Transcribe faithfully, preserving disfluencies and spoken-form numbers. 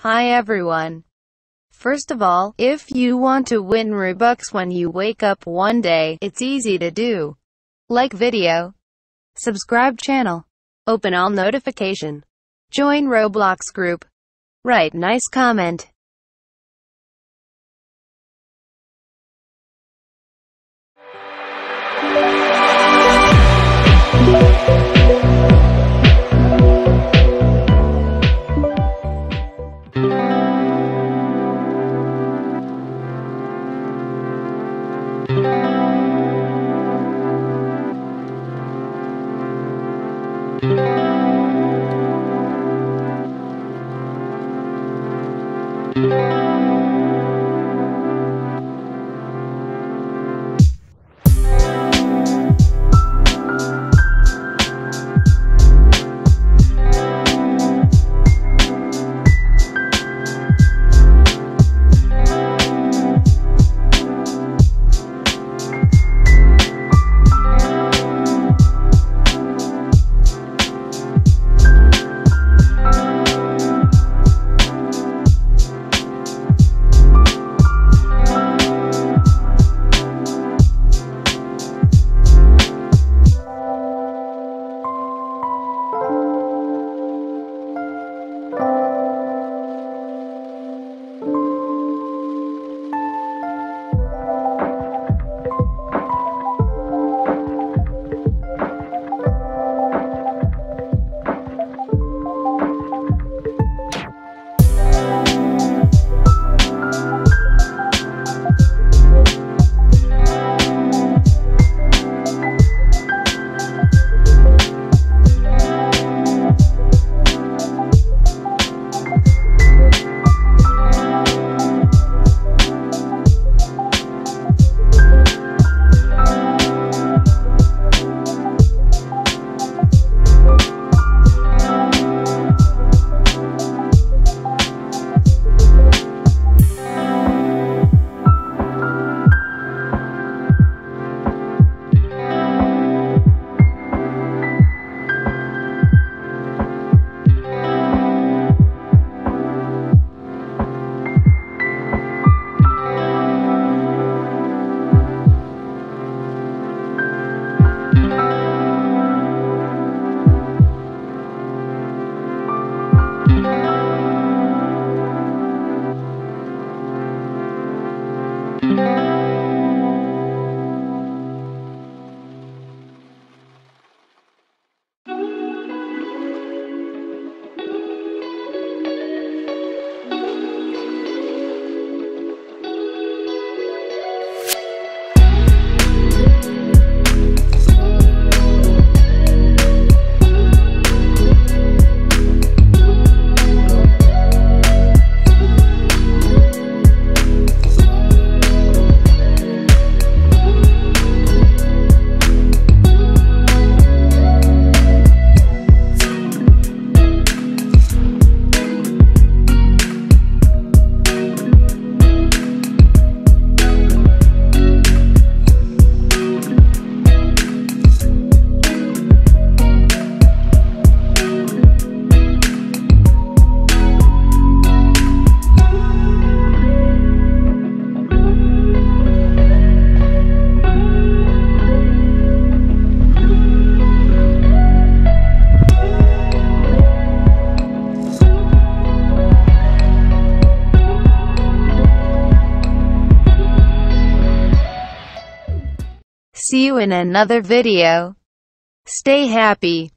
Hi everyone. First of all, if you want to win Robux when you wake up one day, it's easy to do. Like video, subscribe channel, open all notification, join Roblox group, write nice comment. See you in another video. Stay happy.